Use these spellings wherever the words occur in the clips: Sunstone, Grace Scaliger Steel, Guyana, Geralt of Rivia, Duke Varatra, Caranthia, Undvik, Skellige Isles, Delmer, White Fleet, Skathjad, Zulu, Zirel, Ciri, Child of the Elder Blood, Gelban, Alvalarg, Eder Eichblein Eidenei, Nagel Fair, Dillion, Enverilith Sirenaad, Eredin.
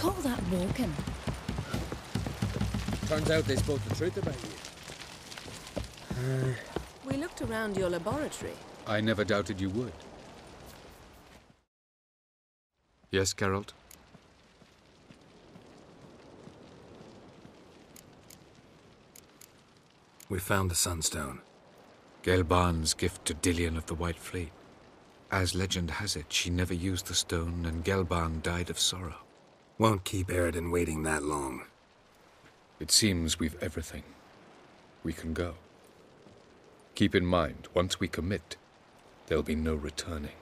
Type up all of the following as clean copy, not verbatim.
call that walking? Turns out they spoke the truth about you. We looked around your laboratory. I never doubted you would. Yes, Geralt? We found the Sunstone. Gelban's gift to Dillion of the White Fleet. As legend has it, she never used the stone, and Gelban died of sorrow. Won't keep Eredin waiting that long. It seems we've everything. We can go. Keep in mind, once we commit, there'll be no returning.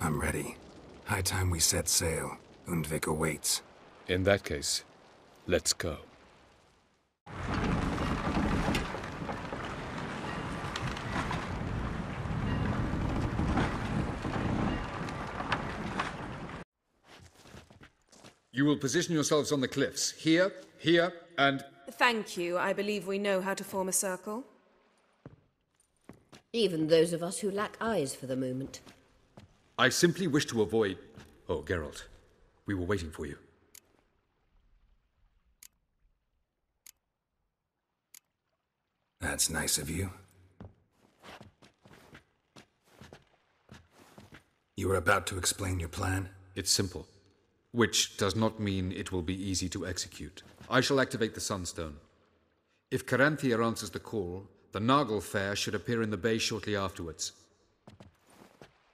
I'm ready. High time we set sail. Undvik awaits. In that case, let's go. You will position yourselves on the cliffs. Here, here, and... Thank you. I believe we know how to form a circle. Even those of us who lack eyes for the moment. I simply wish to avoid... Oh, Geralt. We were waiting for you. That's nice of you. You were about to explain your plan? It's simple. Which does not mean it will be easy to execute. I shall activate the Sunstone. If Caranthia answers the call, the Nagel Fair should appear in the bay shortly afterwards.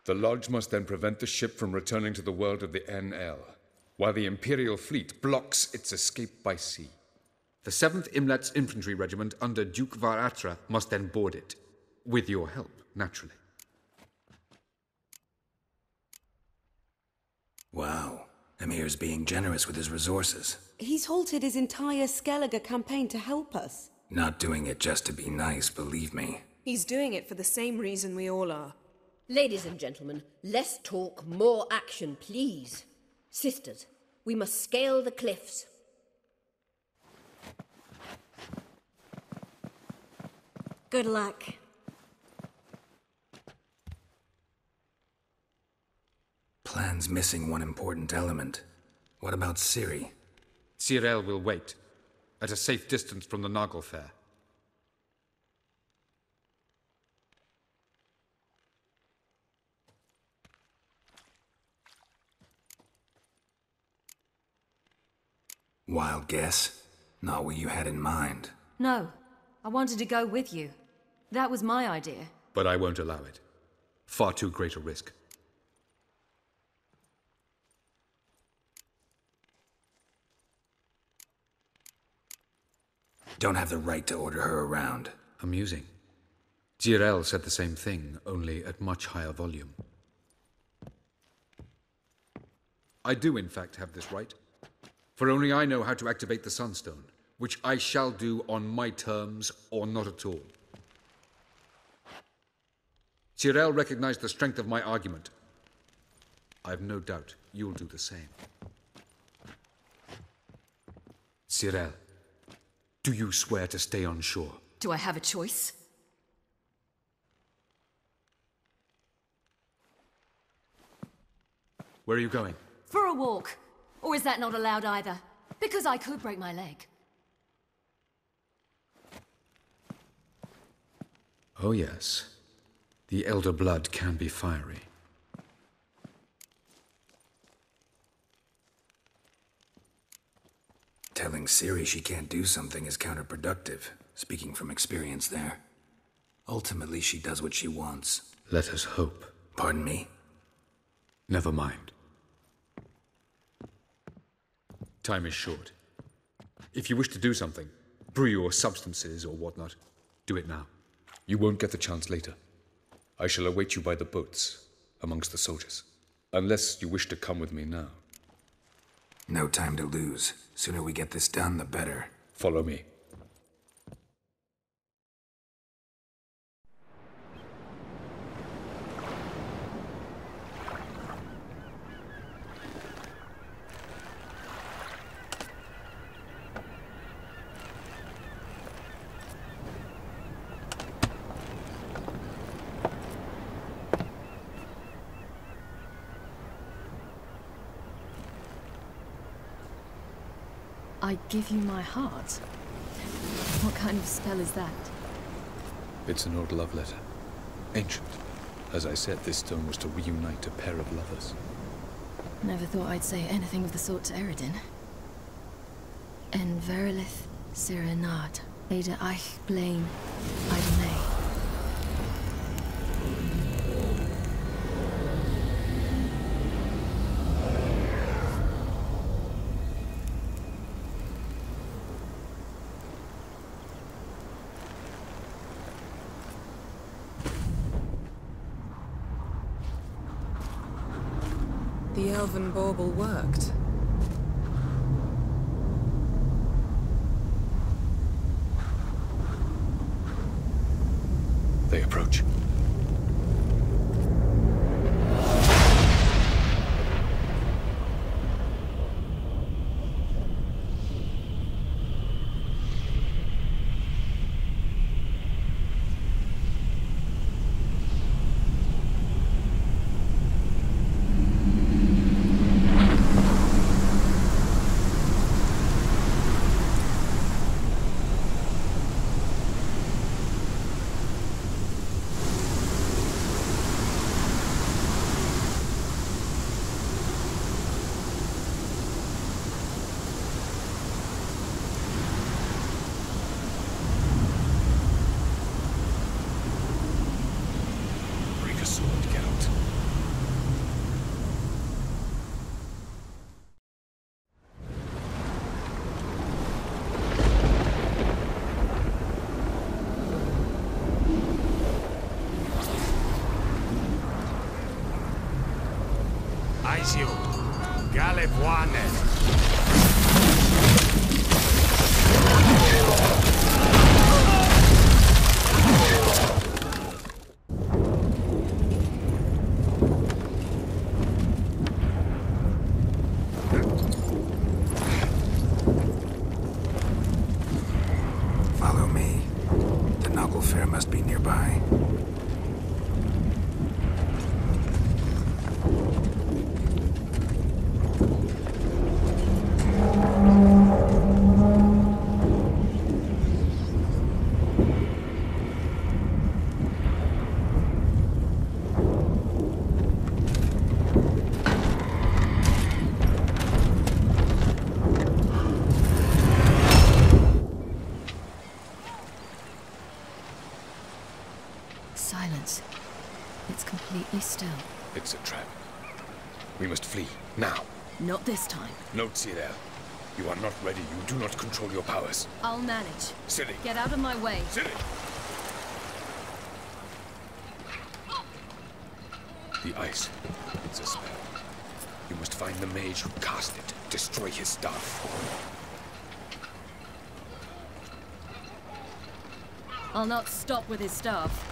The Lodge must then prevent the ship from returning to the world of the NL, while the Imperial Fleet blocks its escape by sea. The 7th Imlat's Infantry Regiment under Duke Varatra must then board it. With your help, naturally. Wow. Emir's being generous with his resources. He's halted his entire Skellige campaign to help us. Not doing it just to be nice, believe me. He's doing it for the same reason we all are. Ladies and gentlemen, less talk, more action, please. Sisters, we must scale the cliffs. Good luck. Plan's missing one important element. What about Ciri? Zirel will wait, at a safe distance from the Nagel Fair. Wild guess? Not what you had in mind. No. I wanted to go with you. That was my idea. But I won't allow it. Far too great a risk. Don't have the right to order her around. Amusing. Zirel said the same thing, only at much higher volume. I do, in fact, have this right. For only I know how to activate the Sunstone, which I shall do on my terms or not at all. Zirel recognized the strength of my argument. I've no doubt you'll do the same. Zirel. Do you swear to stay on shore? Do I have a choice? Where are you going? For a walk. Or is that not allowed either? Because I could break my leg. Oh yes. The elder blood can be fiery. Telling Ciri she can't do something is counterproductive, speaking from experience there. Ultimately, she does what she wants. Let us hope. Pardon me? Never mind. Time is short. If you wish to do something, brew your substances or whatnot, do it now. You won't get the chance later. I shall await you by the boats, amongst the soldiers. Unless you wish to come with me now. No time to lose. Sooner we get this done, the better. Follow me. I give you my heart? What kind of spell is that? It's an old love letter. Ancient. As I said, this stone was to reunite a pair of lovers. Never thought I'd say anything of the sort to Eredin. Enverilith Sirenaad, Eder Eichblein Eidenei. The elven bauble worked. They approach. Follow me. The Nagel Fair must be nearby. This time. No, Zirel. You are not ready. You do not control your powers. I'll manage. Ciri. Get out of my way. Ciri! The ice. It's a spell. You must find the mage who cast it. Destroy his staff. I'll not stop with his staff.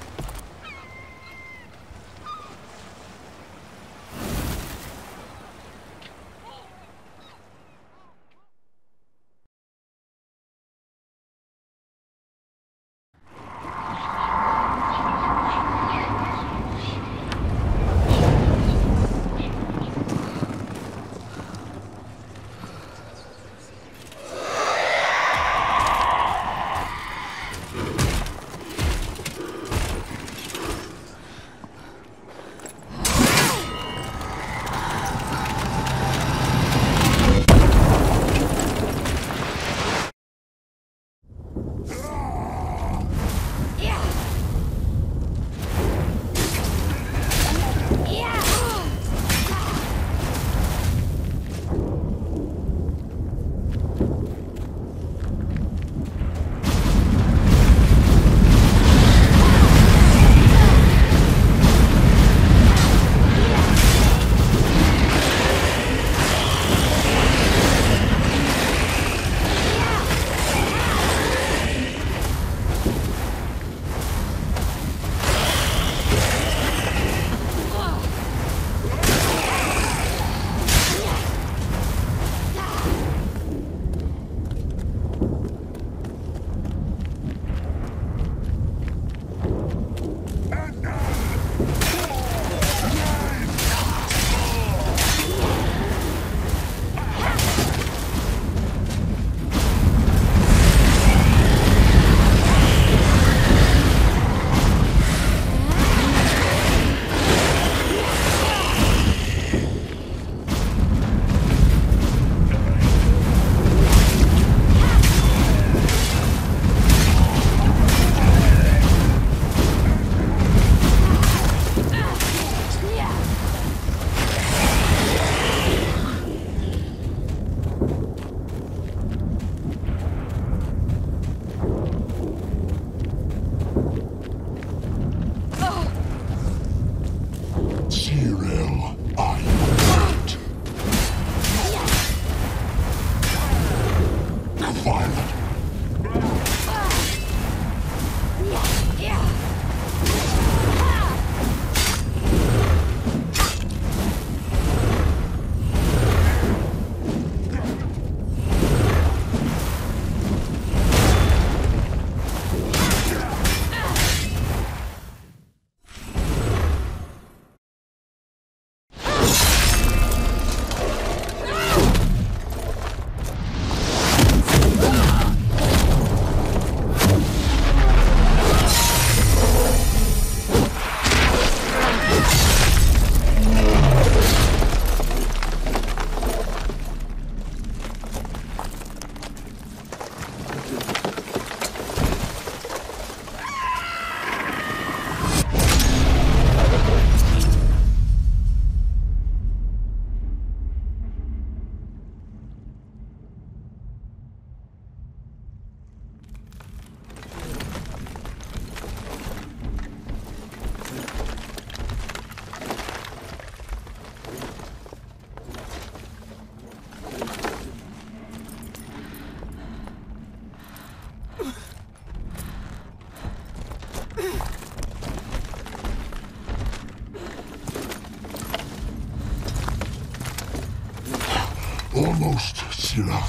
Almost, Ciri.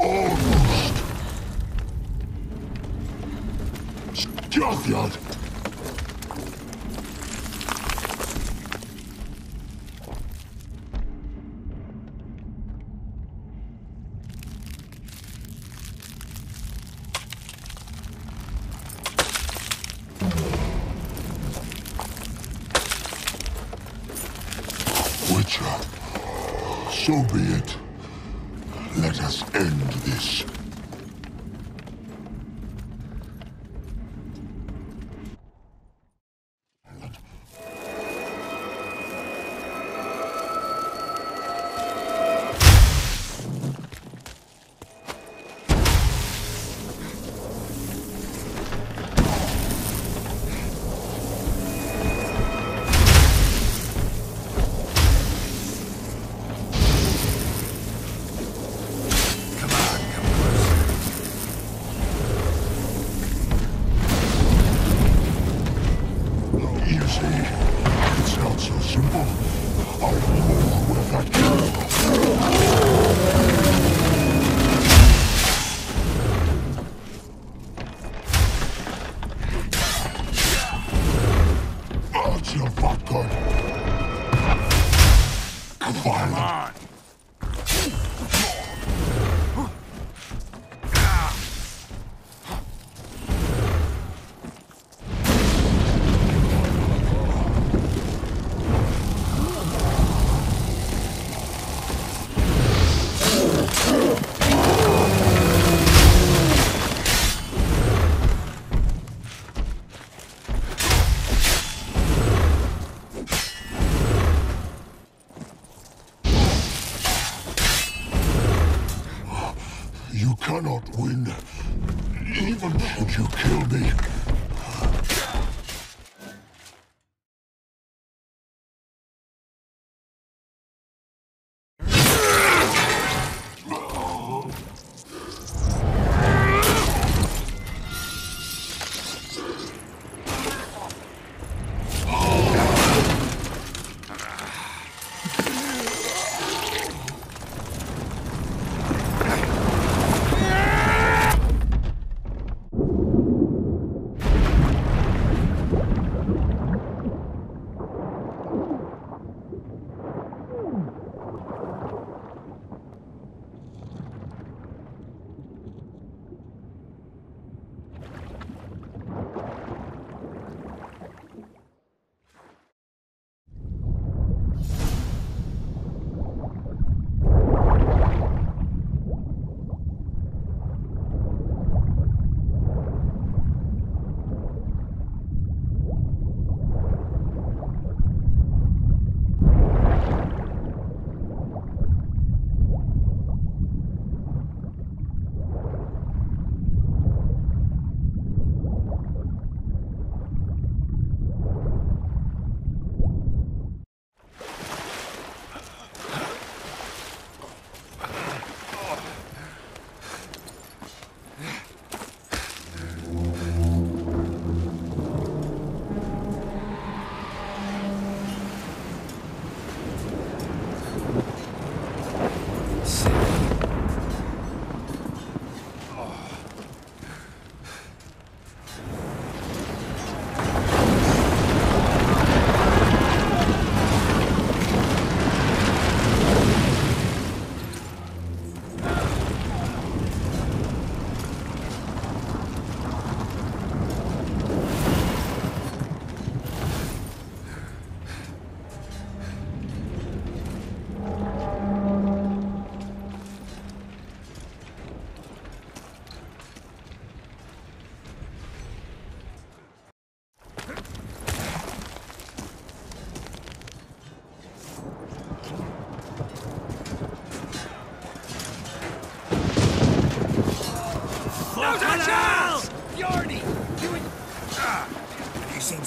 Almost. Skathjad! So be it. Let us end this.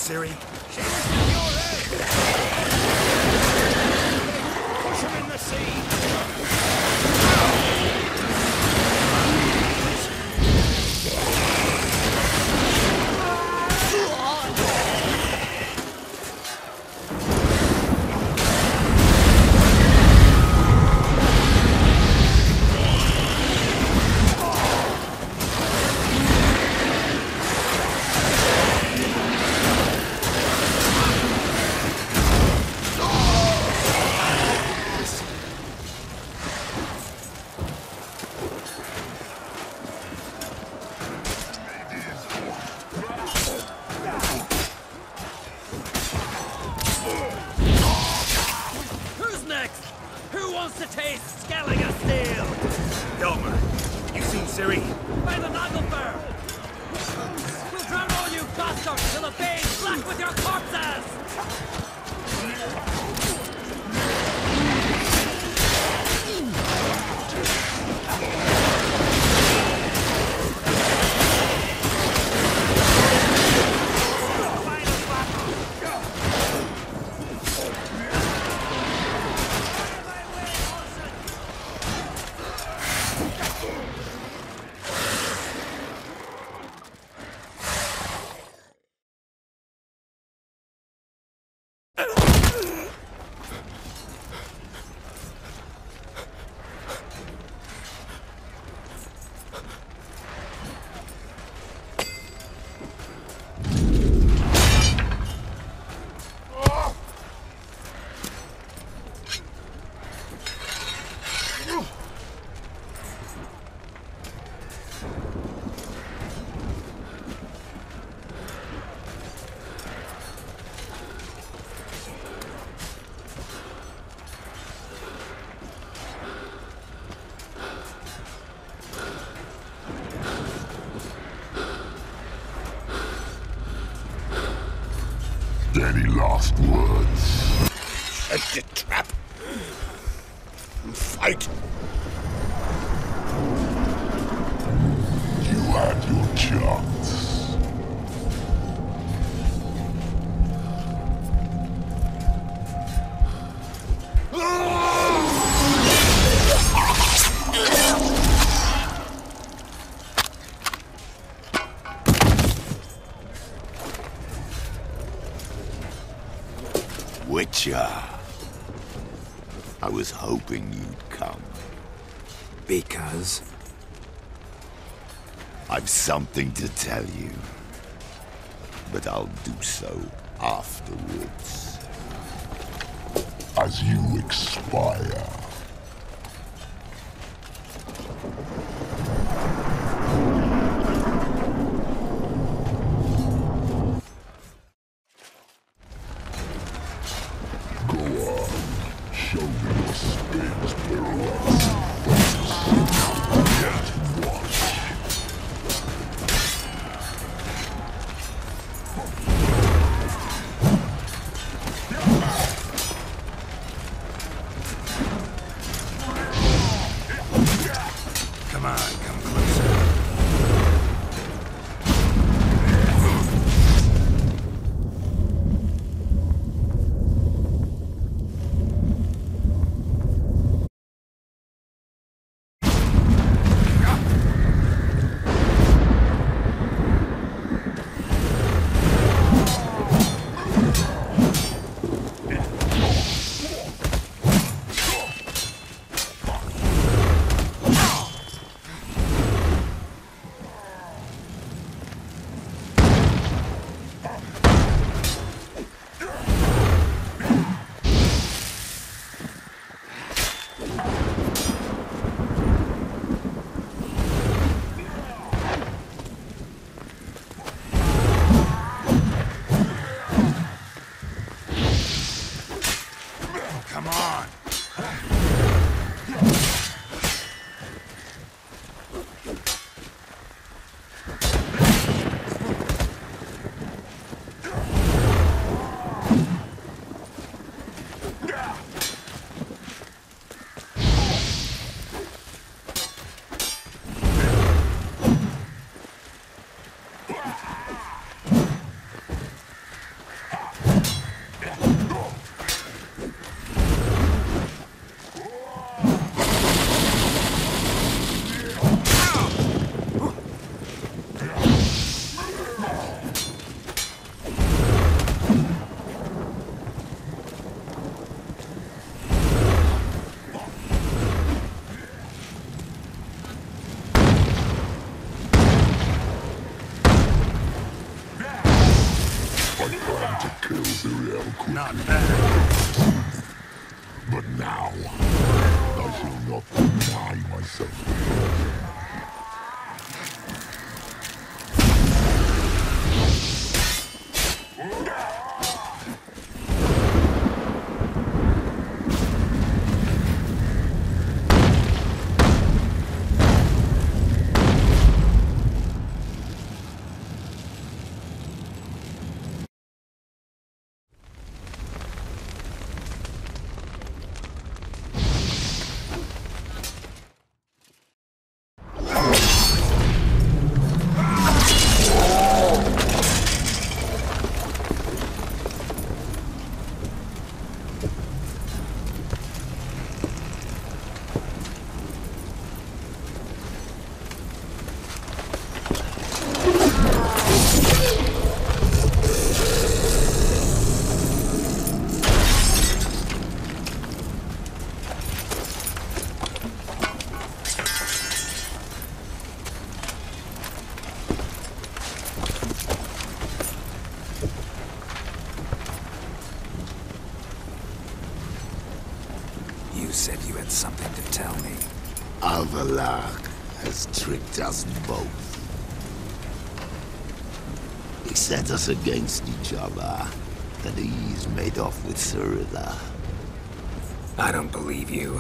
Ciri, she was in your head! Push him in the sea! Grace Scaliger Steel! Delmer, you seen Ciri? By the Nagel Fair! We'll drown all you bastards till the bay's black with your corpses! Any last words? Set the trap! Fight! You had your chance. I was hoping you'd come. Because? I've something to tell you. But I'll do so afterwards. As you expire. Not bad. But now, I shall not deny myself. tell me. Alvalarg has tricked us both. He set us against each other, and he's made off with Ciri. I don't believe you.